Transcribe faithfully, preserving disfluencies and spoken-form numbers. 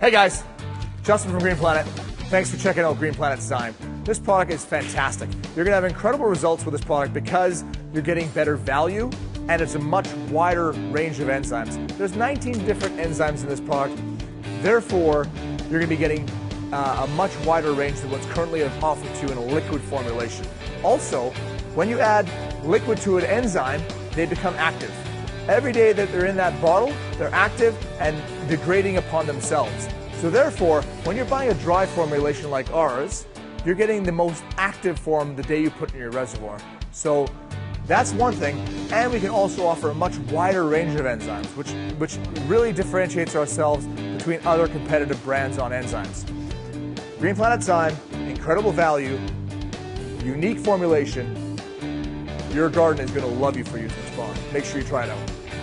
Hey guys, Justin from Green Planet. Thanks for checking out Green Planet Zyme. This product is fantastic. You're gonna have incredible results with this product because you're getting better value and it's a much wider range of enzymes. There's nineteen different enzymes in this product. Therefore, you're gonna be getting uh, a much wider range than what's currently offered to you in a liquid formulation. Also, when you add liquid to an enzyme, they become active. Every day that they're in that bottle, they're active and degrading upon themselves. So therefore, when you're buying a dry formulation like ours, you're getting the most active form the day you put in your reservoir. So that's one thing, and we can also offer a much wider range of enzymes, which, which really differentiates ourselves between other competitive brands on enzymes. Green Planet Zyme, incredible value, unique formulation. Your garden is going to love you for using this product. Make sure you try it out.